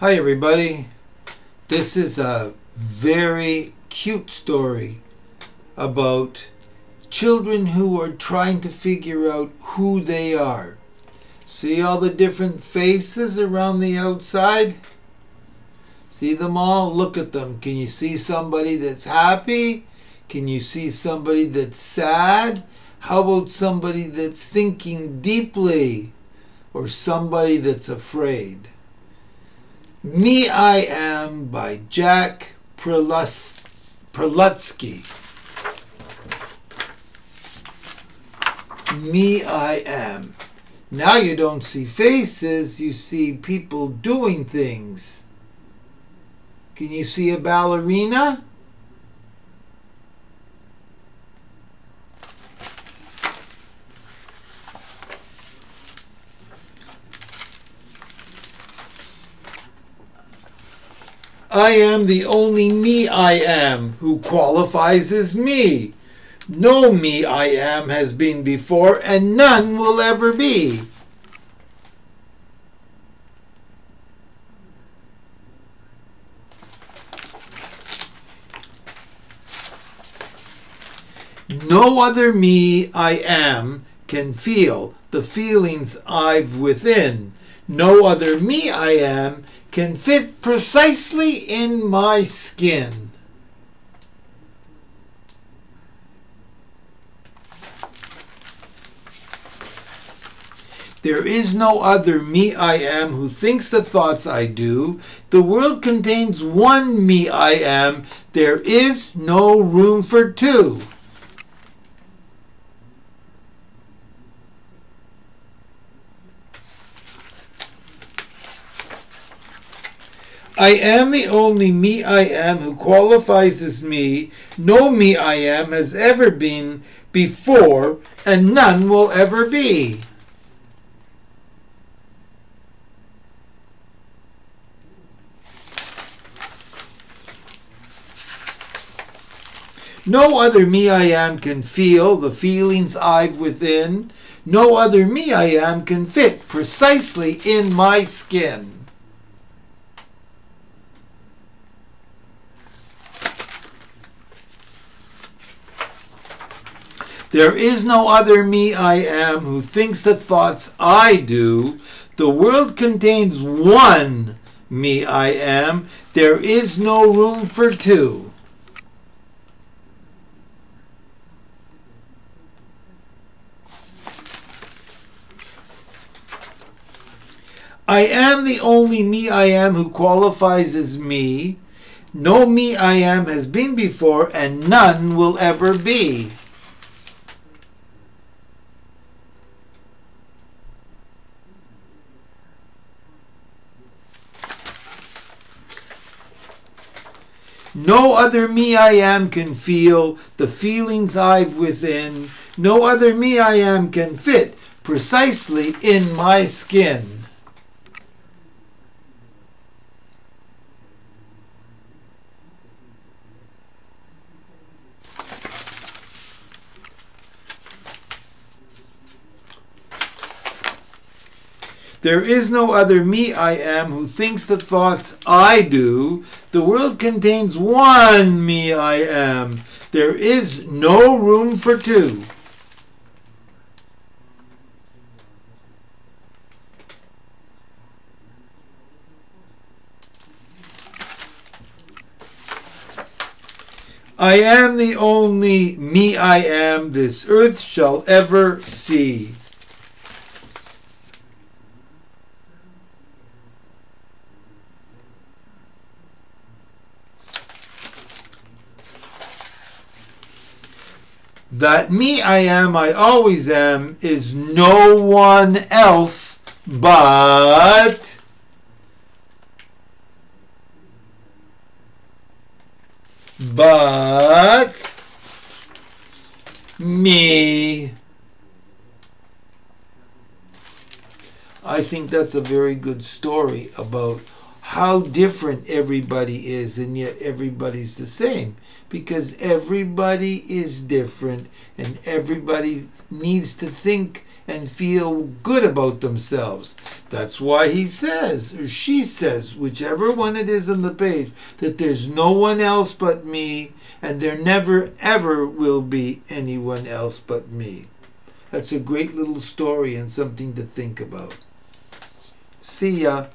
Hi everybody, this is a very cute story about children who are trying to figure out who they are. See all the different faces around the outside? See them all? Look at them. Can you see somebody that's happy? Can you see somebody that's sad? How about somebody that's thinking deeply? Or somebody that's afraid? Me I Am by Jack Prelutsky. Me I Am. Now you don't see faces, you see people doing things. Can you see a ballerina? I am the only me I am who qualifies as me. No me I am has been before, and none will ever be. No other me I am can feel the feelings I've within. No other me I am can fit precisely in my skin. There is no other me I am who thinks the thoughts I do. The world contains one me I am. There is no room for two. I am the only me I am who qualifies as me. No me I am has ever been before, and none will ever be. No other me I am can feel the feelings I've within. No other me I am can fit precisely in my skin. There is no other me I am who thinks the thoughts I do. The world contains one me I am. There is no room for two. I am the only me I am who qualifies as me. No me I am has been before, and none will ever be. No other me I am can feel the feelings I've within. No other me I am can fit precisely in my skin. There is no other me I am who thinks the thoughts I do. The world contains one me I am. There is no room for two. I am the only me I am this earth shall ever see. That me I am, I always am, is no one else but me. I think that's a very good story about how different everybody is, and yet everybody's the same, because everybody is different and everybody needs to think and feel good about themselves. That's why he says, or she says, whichever one it is on the page, that there's no one else but me, and there never, ever will be anyone else but me. That's a great little story and something to think about. See ya.